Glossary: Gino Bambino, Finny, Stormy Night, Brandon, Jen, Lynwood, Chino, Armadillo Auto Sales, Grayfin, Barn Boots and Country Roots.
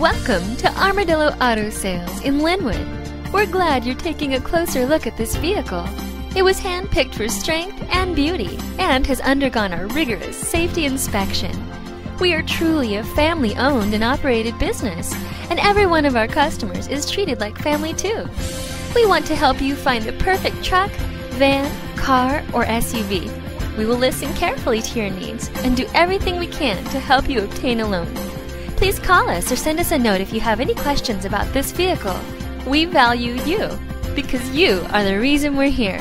Welcome to Armadillo Auto Sales in Lynwood. We're glad you're taking a closer look at this vehicle. It was hand-picked for strength and beauty and has undergone our rigorous safety inspection. We are truly a family-owned and operated business, and every one of our customers is treated like family too. We want to help you find the perfect truck, van, car, or SUV. We will listen carefully to your needs and do everything we can to help you obtain a loan. Please call us or send us a note if you have any questions about this vehicle. We value you because you are the reason we're here.